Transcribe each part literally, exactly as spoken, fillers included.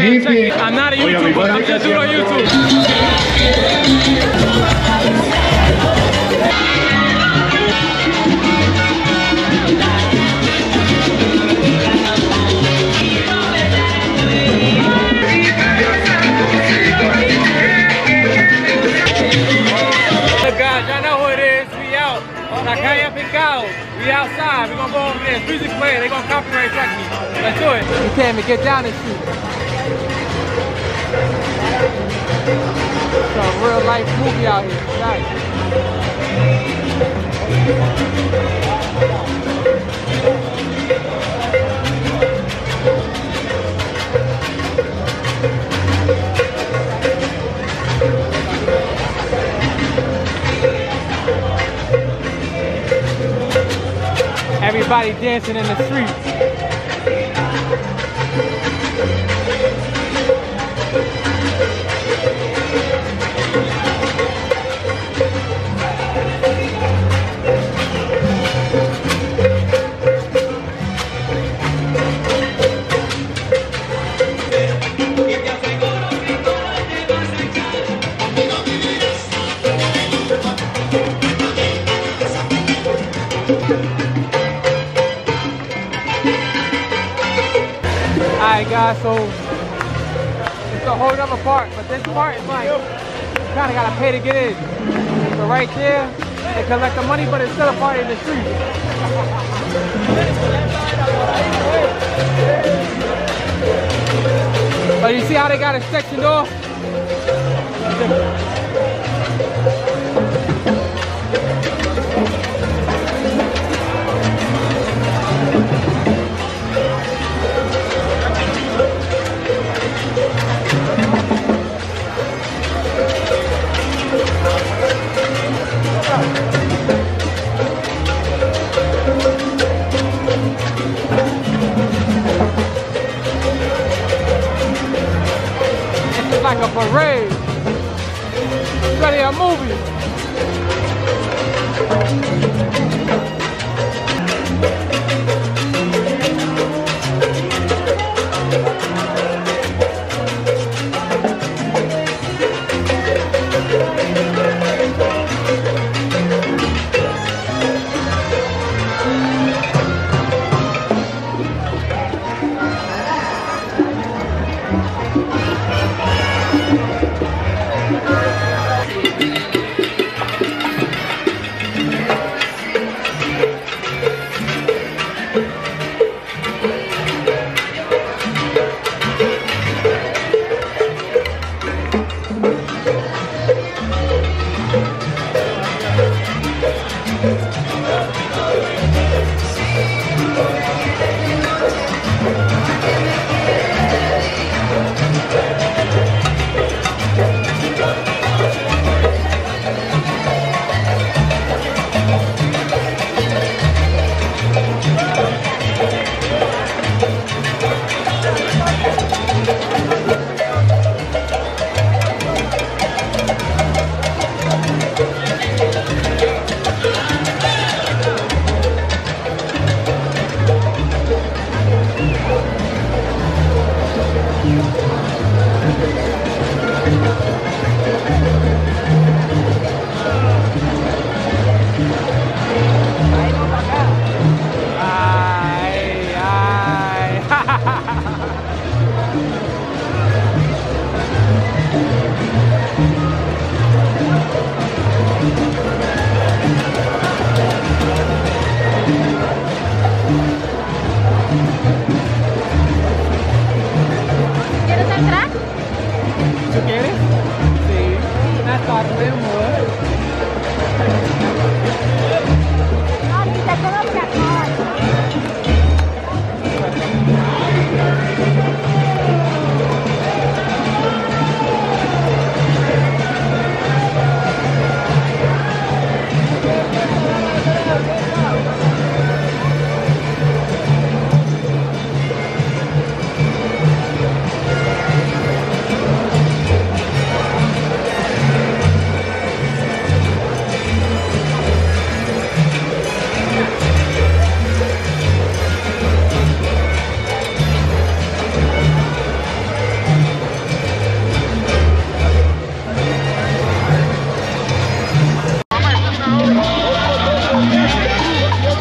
ahead, check it. I'm not a YouTuber, I'm just doing on YouTube. Hey guys, y'all know who it is, we out. La Calle Picao. We outside, we're gonna go over there. It's music playing, they're gonna copyright track me. Let's do it. You came and get down and shoot. It's a real life movie out here. Everybody dancing in the streets. Guys, so it's a whole other part, but this part is like you kind of gotta pay to get in. So right there, they collect the money, but it's still a party in the street. But you see how they got it sectioned off? Like a parade.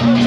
I'm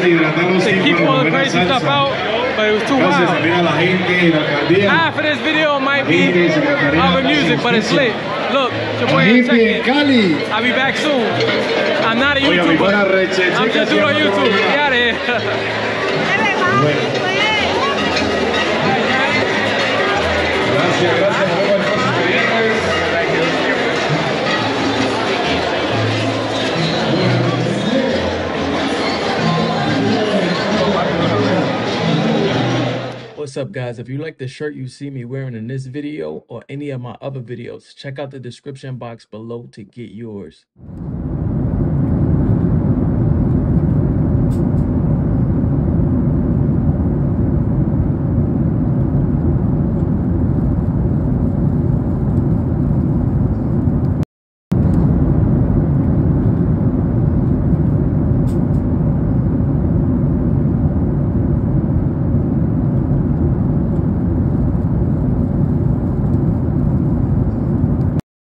To keep all the crazy stuff out, but it was too wild. Half of this video might be other music, but it's lit. Look, your boy Check It. I'll be back soon. I'm not a YouTuber. I'm just doing on YouTube. Get out of here. What's up, guys? If you like the shirt you see me wearing in this video or any of my other videos, check out the description box below to get yours.